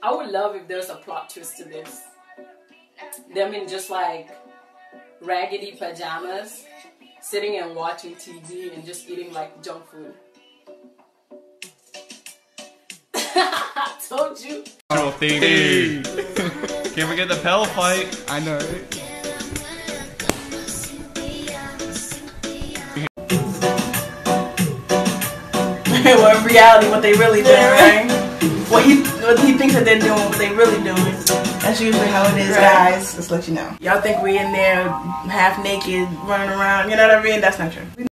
I would love if there's a plot twist to this. Them in just like raggedy pajamas, sitting and watching TV and just eating like junk food. I told you. Oh, hey. Can't forget the Pell fight. I know. Well, in reality, what they really do, right? What he thinks that they're doing, what they really doing. That's usually how it is, right, guys? Let's let you know. Y'all think we in there half naked, running around, you know what I mean? That's not true.